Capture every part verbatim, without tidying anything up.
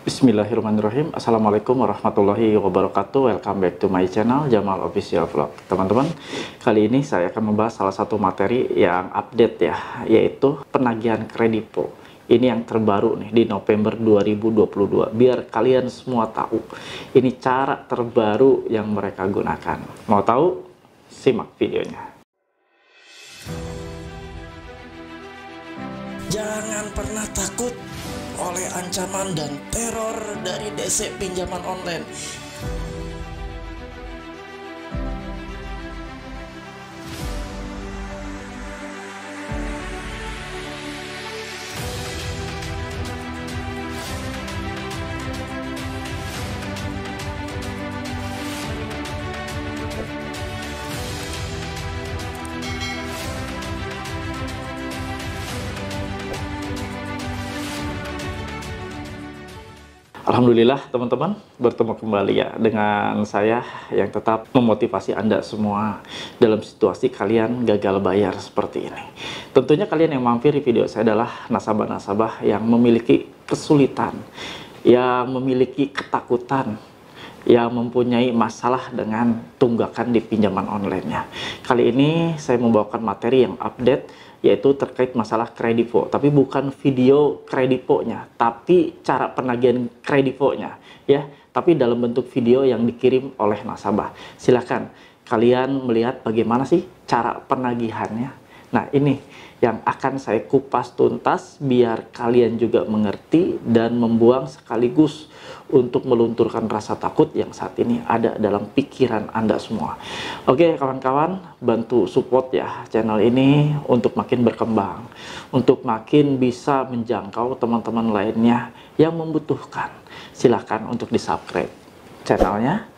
Bismillahirrahmanirrahim. Assalamualaikum warahmatullahi wabarakatuh. Welcome back to my channel Jamal Official Vlog. Teman-teman, kali ini saya akan membahas salah satu materi yang update ya, yaitu penagihan Kredivo. Ini yang terbaru nih di November dua ribu dua puluh dua. Biar kalian semua tahu ini cara terbaru yang mereka gunakan. Mau tahu? Simak videonya. Jangan pernah takut oleh ancaman dan teror dari D C pinjaman online. Alhamdulillah teman-teman, bertemu kembali ya dengan saya yang tetap memotivasi Anda semua dalam situasi kalian gagal bayar seperti ini. Tentunya kalian yang mampir di video saya adalah nasabah-nasabah yang memiliki kesulitan, yang memiliki ketakutan, yang mempunyai masalah dengan tunggakan di pinjaman online-nya. Kali ini saya membawakan materi yang update, yaitu terkait masalah Kredivo, tapi bukan video Kredivo-nya, tapi cara penagihan Kredivo-nya ya, tapi dalam bentuk video yang dikirim oleh nasabah. Silahkan kalian melihat bagaimana sih cara penagihannya. Nah, ini yang akan saya kupas tuntas biar kalian juga mengerti dan membuang sekaligus untuk melunturkan rasa takut yang saat ini ada dalam pikiran Anda semua. Oke kawan-kawan, bantu support ya channel ini untuk makin berkembang, untuk makin bisa menjangkau teman-teman lainnya yang membutuhkan. Silahkan untuk di-subscribe channelnya,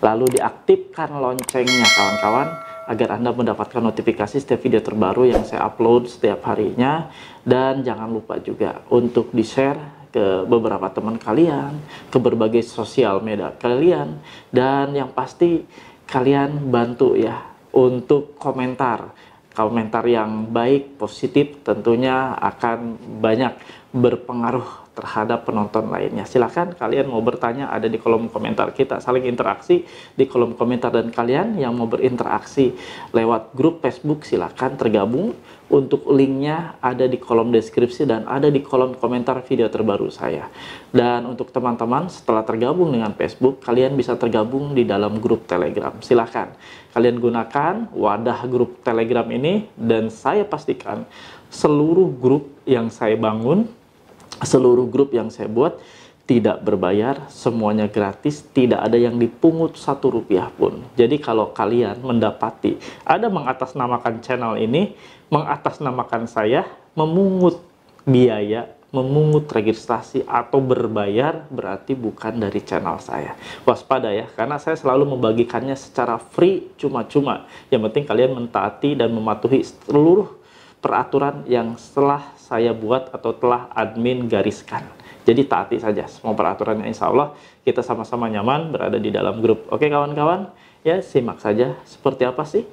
lalu diaktifkan loncengnya kawan-kawan, agar Anda mendapatkan notifikasi setiap video terbaru yang saya upload setiap harinya. Dan jangan lupa juga untuk di-share ke beberapa teman kalian, ke berbagai sosial media kalian, dan yang pasti kalian bantu ya untuk komentar. Komentar yang baik, positif, tentunya akan banyak berpengaruh terhadap penonton lainnya. Silahkan kalian mau bertanya ada di kolom komentar, kita saling interaksi di kolom komentar. Dan kalian yang mau berinteraksi lewat grup Facebook, silahkan tergabung. Untuk linknya ada di kolom deskripsi dan ada di kolom komentar video terbaru saya. Dan untuk teman-teman setelah tergabung dengan Facebook, kalian bisa tergabung di dalam grup Telegram. Silahkan kalian gunakan wadah grup Telegram ini, dan saya pastikan seluruh grup yang saya bangun, seluruh grup yang saya buat tidak berbayar, semuanya gratis, tidak ada yang dipungut satu rupiah pun. Jadi kalau kalian mendapati ada mengatasnamakan channel ini, mengatasnamakan saya, memungut biaya, memungut registrasi atau berbayar, berarti bukan dari channel saya. Waspada ya, karena saya selalu membagikannya secara free, cuma-cuma. Yang penting kalian mentaati dan mematuhi seluruh peraturan yang telah saya buat atau telah admin gariskan. Jadi taati saja semua peraturannya, insya Allah kita sama-sama nyaman berada di dalam grup. Oke kawan-kawan, ya simak saja seperti apa sih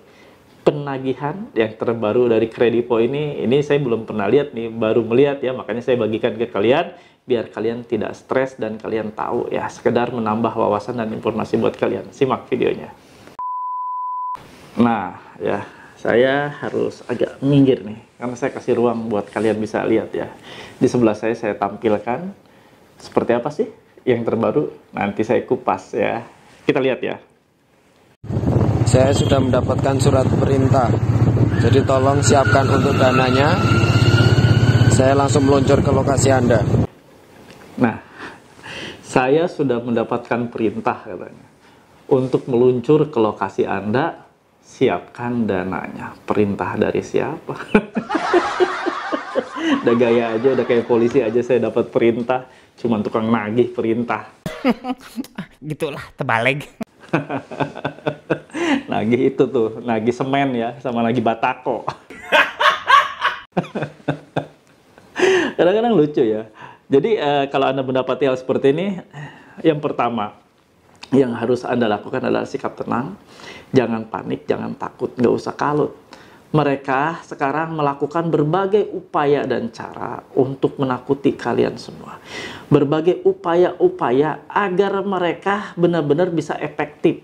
penagihan yang terbaru dari Kredivo ini. Ini saya belum pernah lihat nih, baru melihat ya, makanya saya bagikan ke kalian biar kalian tidak stres dan kalian tahu ya, sekedar menambah wawasan dan informasi buat kalian. Simak videonya. Nah ya, saya harus agak minggir nih, karena saya kasih ruang buat kalian bisa lihat ya. Di sebelah saya, saya tampilkan seperti apa sih yang terbaru, nanti saya kupas ya. Kita lihat ya. Saya sudah mendapatkan surat perintah, jadi tolong siapkan untuk dananya. Saya langsung meluncur ke lokasi Anda. Nah, saya sudah mendapatkan perintah katanya, untuk meluncur ke lokasi Anda. Siapkan dananya. Perintah dari siapa? Udah gaya aja, udah kayak polisi aja. Saya dapat perintah, cuman tukang nagih perintah. Gitulah, tebaleng. Nagih itu tuh, nagih semen ya, sama nagih batako. Kadang-kadang lucu ya. Jadi eh, kalau Anda mendapati hal seperti ini, yang pertama yang harus Anda lakukan adalah sikap tenang. Jangan panik, jangan takut, nggak usah kalut. Mereka sekarang melakukan berbagai upaya dan cara untuk menakuti kalian semua. Berbagai upaya-upaya agar mereka benar-benar bisa efektif.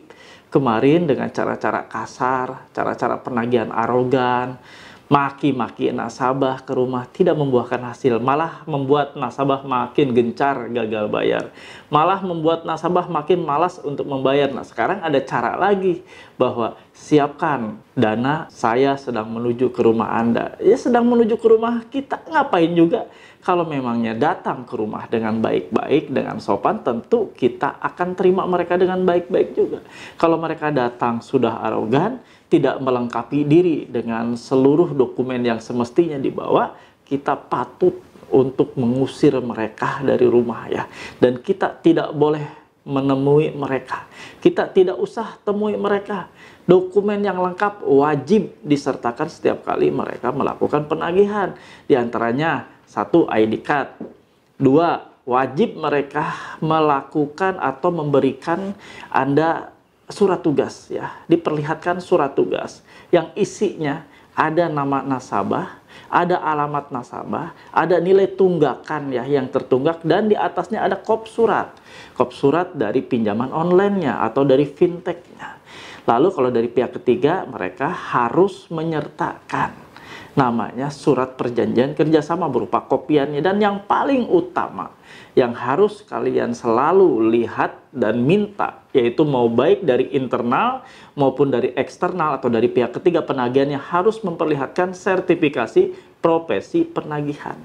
Kemarin dengan cara-cara kasar, cara-cara penagihan arogan, maki-maki nasabah ke rumah tidak membuahkan hasil. Malah membuat nasabah makin gencar gagal bayar. Malah membuat nasabah makin malas untuk membayar. Nah sekarang ada cara lagi bahwa siapkan dana, saya sedang menuju ke rumah Anda. Ya sedang menuju ke rumah kita, ngapain juga? Kalau memangnya datang ke rumah dengan baik-baik, dengan sopan, tentu kita akan terima mereka dengan baik-baik juga. Kalau mereka datang sudah arogan, tidak melengkapi diri dengan seluruh dokumen yang semestinya dibawa, kita patut untuk mengusir mereka dari rumah ya. Dan kita tidak boleh menemui mereka, kita tidak usah temui mereka. Dokumen yang lengkap wajib disertakan setiap kali mereka melakukan penagihan. Di antaranya satu I D card, dua wajib mereka melakukan atau memberikan Anda surat tugas ya, diperlihatkan surat tugas yang isinya ada nama nasabah, ada alamat nasabah, ada nilai tunggakan ya yang tertunggak, dan di atasnya ada kop surat. Kop surat dari pinjaman online-nya atau dari fintech-nya. Lalu kalau dari pihak ketiga, mereka harus menyertakan namanya surat perjanjian kerjasama berupa kopiannya. Dan yang paling utama yang harus kalian selalu lihat dan minta, yaitu mau baik dari internal maupun dari eksternal atau dari pihak ketiga penagihannya, harus memperlihatkan sertifikasi profesi penagihan.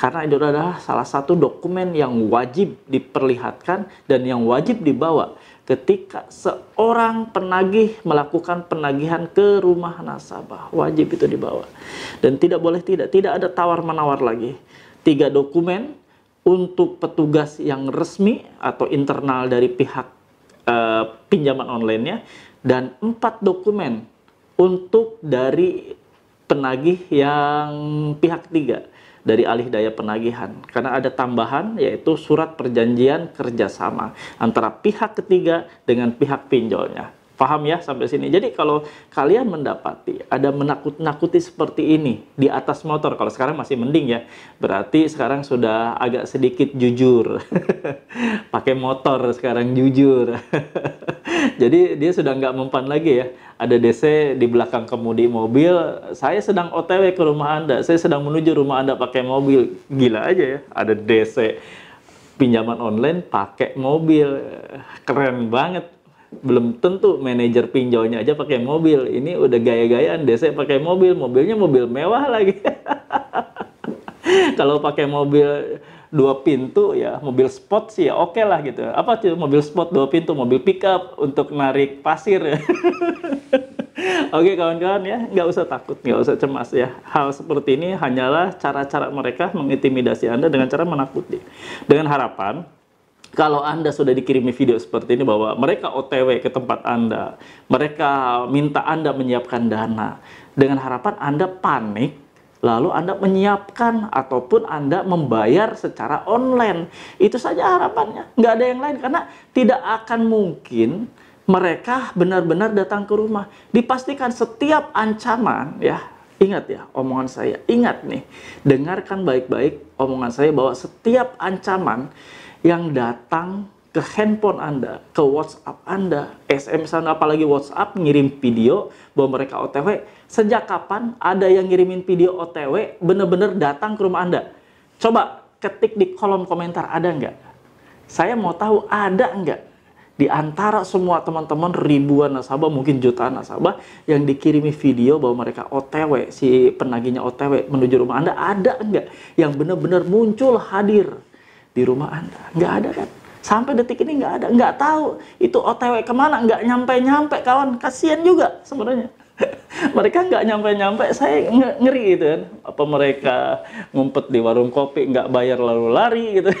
Karena itu adalah salah satu dokumen yang wajib diperlihatkan dan yang wajib dibawa ketika seorang penagih melakukan penagihan ke rumah nasabah. Wajib itu dibawa. Dan tidak boleh tidak, tidak ada tawar-menawar lagi. Tiga dokumen untuk petugas yang resmi atau internal dari pihak eh, pinjaman online-nya, dan empat dokumen untuk dari penagih yang pihak ketiga, dari alih daya penagihan, karena ada tambahan yaitu surat perjanjian kerjasama antara pihak ketiga dengan pihak pinjolnya. Paham ya sampai sini? Jadi kalau kalian mendapati ada menakut-nakuti seperti ini di atas motor, kalau sekarang masih mending ya, berarti sekarang sudah agak sedikit jujur. Pakai motor sekarang jujur. Jadi dia sudah nggak mempan lagi ya. Ada D C di belakang kemudi mobil, saya sedang O T W ke rumah Anda, saya sedang menuju rumah Anda pakai mobil. Gila aja ya, ada D C pinjaman online pakai mobil. Keren banget. Belum tentu manajer pinjolnya aja pakai mobil, ini udah gaya-gayaan D C pakai mobil, mobilnya mobil mewah lagi. Kalau pakai mobil dua pintu ya, mobil sport sih ya oke okay lah gitu. Apa tuh mobil sport dua pintu, mobil pickup untuk narik pasir. Oke kawan-kawan ya, nggak usah takut, nggak usah cemas ya. Hal seperti ini hanyalah cara-cara mereka mengintimidasi Anda dengan cara menakuti, dengan harapan kalau Anda sudah dikirimi video seperti ini bahwa mereka O T W ke tempat Anda, mereka minta Anda menyiapkan dana, dengan harapan Anda panik, lalu Anda menyiapkan ataupun Anda membayar secara online. Itu saja harapannya, nggak ada yang lain, karena tidak akan mungkin mereka benar-benar datang ke rumah. Dipastikan setiap ancaman ya, ingat ya omongan saya, ingat nih, dengarkan baik-baik omongan saya bahwa setiap ancaman yang datang ke handphone Anda, ke WhatsApp Anda, S M S Anda, apalagi WhatsApp ngirim video bahwa mereka O T W. Sejak kapan ada yang ngirimin video O T W bener-bener datang ke rumah Anda? Coba ketik di kolom komentar, ada nggak? Saya mau tahu ada nggak di antara semua teman-teman ribuan nasabah, mungkin jutaan nasabah yang dikirimi video bahwa mereka O T W, si penagihnya O T W menuju rumah Anda, ada nggak yang bener-bener muncul hadir di rumah Anda? Nggak ada kan? Sampai detik ini nggak ada. Nggak tahu itu O T W kemana, nggak nyampe-nyampe kawan. Kasian juga sebenarnya. Mereka nggak nyampe-nyampe, saya ngeri gitu kan. Apa mereka ngumpet di warung kopi, nggak bayar lalu lari gitu.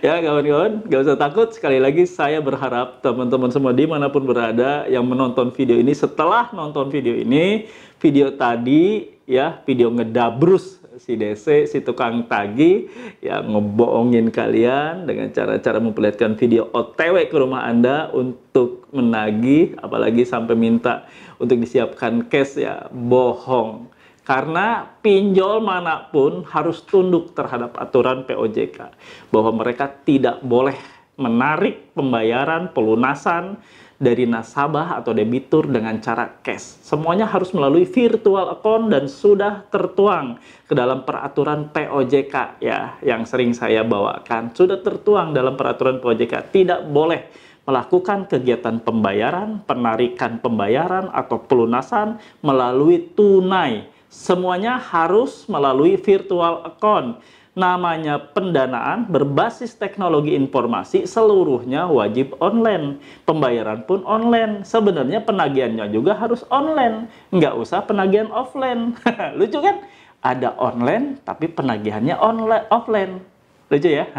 Ya kawan-kawan, nggak usah takut. Sekali lagi saya berharap teman-teman semua dimanapun berada yang menonton video ini, setelah nonton video ini, video tadi ya, video ngedabrus si D C, si tukang tagi yang ngebohongin kalian dengan cara-cara memperlihatkan video O T W ke rumah Anda untuk menagih, apalagi sampai minta untuk disiapkan cash, ya bohong. Karena pinjol manapun harus tunduk terhadap aturan P O J K, bahwa mereka tidak boleh menarik pembayaran pelunasan dari nasabah atau debitur dengan cara cash. Semuanya harus melalui virtual account dan sudah tertuang ke dalam peraturan P O J K, ya, yang sering saya bawakan. Sudah tertuang dalam peraturan P O J K, tidak boleh melakukan kegiatan pembayaran, penarikan pembayaran atau pelunasan melalui tunai. Semuanya harus melalui virtual account. Namanya pendanaan berbasis teknologi informasi, seluruhnya wajib online. Pembayaran pun online. Sebenarnya penagihannya juga harus online. Nggak usah penagihan offline. Lucu kan? Ada online, tapi penagihannya online offline. Lucu ya?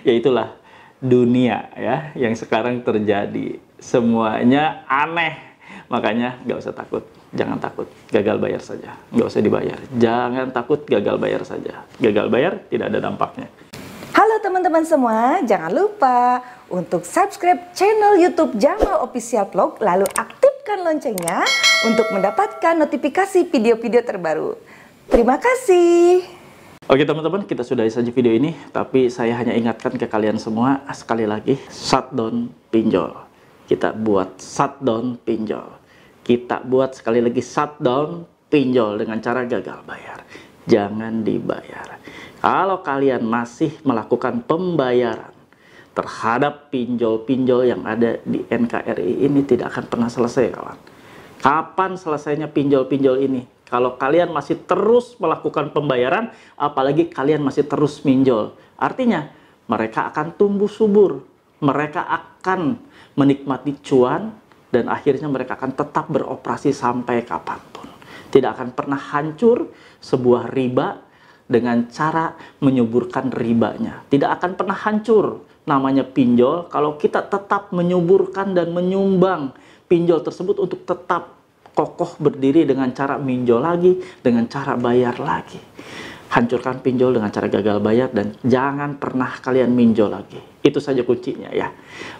Ya itulah dunia ya yang sekarang terjadi. Semuanya aneh. Makanya nggak usah takut. Jangan takut, gagal bayar saja. Nggak usah dibayar. Jangan takut, gagal bayar saja. Gagal bayar, tidak ada dampaknya. Halo teman-teman semua, jangan lupa untuk subscribe channel YouTube Jamal Official Vlog, lalu aktifkan loncengnya untuk mendapatkan notifikasi video-video terbaru. Terima kasih. Oke teman-teman, kita sudahi saja video ini, tapi saya hanya ingatkan ke kalian semua, sekali lagi, shutdown pinjol. Kita buat shutdown pinjol. Kita buat sekali lagi shutdown pinjol dengan cara gagal bayar. Jangan dibayar. Kalau kalian masih melakukan pembayaran terhadap pinjol-pinjol yang ada di N K R I ini, tidak akan pernah selesai, kawan. Kapan selesainya pinjol-pinjol ini? Kalau kalian masih terus melakukan pembayaran, apalagi kalian masih terus minjol. Artinya, mereka akan tumbuh subur. Mereka akan menikmati cuan. Dan akhirnya mereka akan tetap beroperasi sampai kapanpun. Tidak akan pernah hancur sebuah riba dengan cara menyuburkan ribanya. Tidak akan pernah hancur namanya pinjol kalau kita tetap menyuburkan dan menyumbang pinjol tersebut untuk tetap kokoh berdiri dengan cara minjol lagi, dengan cara bayar lagi. Hancurkan pinjol dengan cara gagal bayar dan jangan pernah kalian minjol lagi. Itu saja kuncinya ya.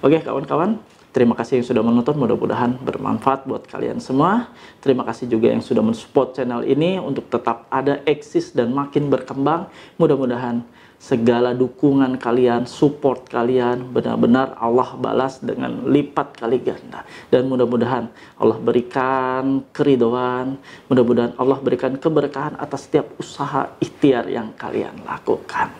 Oke kawan-kawan. Terima kasih yang sudah menonton, mudah-mudahan bermanfaat buat kalian semua. Terima kasih juga yang sudah mensupport channel ini untuk tetap ada, eksis, dan makin berkembang. Mudah-mudahan segala dukungan kalian, support kalian, benar-benar Allah balas dengan lipat kali ganda. Dan mudah-mudahan Allah berikan keridhaan, mudah-mudahan Allah berikan keberkahan atas setiap usaha ikhtiar yang kalian lakukan.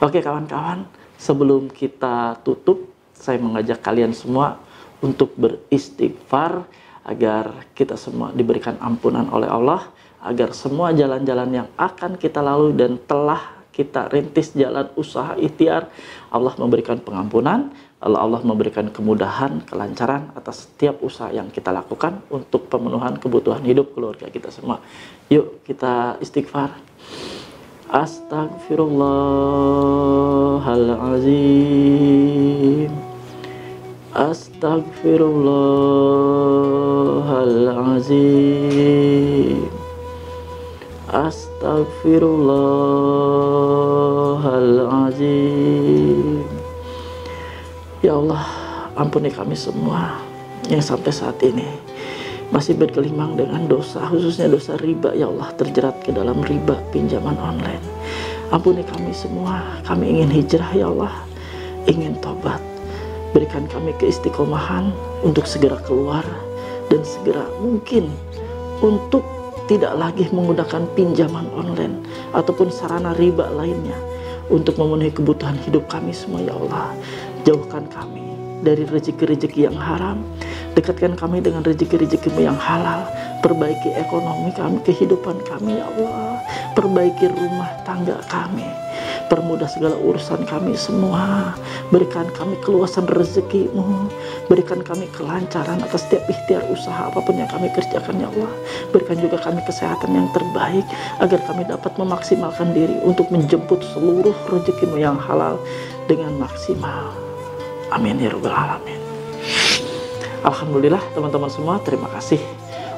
Oke kawan-kawan, sebelum kita tutup, saya mengajak kalian semua untuk beristighfar agar kita semua diberikan ampunan oleh Allah, agar semua jalan-jalan yang akan kita lalui dan telah kita rintis jalan usaha ikhtiar, Allah memberikan pengampunan, Allah, Allah memberikan kemudahan, kelancaran atas setiap usaha yang kita lakukan untuk pemenuhan kebutuhan hidup keluarga kita semua. Yuk kita istighfar. Astaghfirullahaladzim, astaghfirullahaladzim, astaghfirullahaladzim. Ya Allah, ampuni kami semua yang sampai saat ini masih bergelimang dengan dosa, khususnya dosa riba. Ya Allah, terjerat ke dalam riba pinjaman online. Ampuni kami semua. Kami ingin hijrah ya Allah, ingin tobat. Berikan kami keistiqomahan untuk segera keluar dan segera mungkin untuk tidak lagi menggunakan pinjaman online ataupun sarana riba lainnya untuk memenuhi kebutuhan hidup kami semua ya Allah. Jauhkan kami dari rezeki-rezeki yang haram, dekatkan kami dengan rezeki-rezeki yang halal. Perbaiki ekonomi kami, kehidupan kami ya Allah. Perbaiki rumah tangga kami. Permudah segala urusan kami semua. Berikan kami keluasan rezekimu. Berikan kami kelancaran atas setiap ikhtiar usaha apapun yang kami kerjakan ya Allah. Berikan juga kami kesehatan yang terbaik, agar kami dapat memaksimalkan diri untuk menjemput seluruh rezekimu yang halal dengan maksimal. Amin ya rabbal alamin. Alhamdulillah teman-teman semua, terima kasih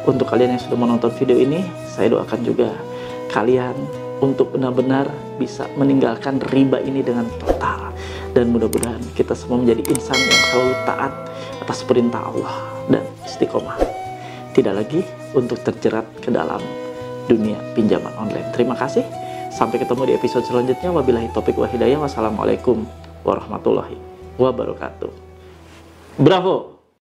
untuk kalian yang sudah menonton video ini. Saya doakan juga kalian untuk benar-benar bisa meninggalkan riba ini dengan total. Dan mudah-mudahan kita semua menjadi insan yang selalu taat atas perintah Allah dan istiqomah, tidak lagi untuk terjerat ke dalam dunia pinjaman online. Terima kasih, sampai ketemu di episode selanjutnya. Wabillahi taufiq wa hidayah. Wassalamualaikum warahmatullahi wabarakatuh. Bravo!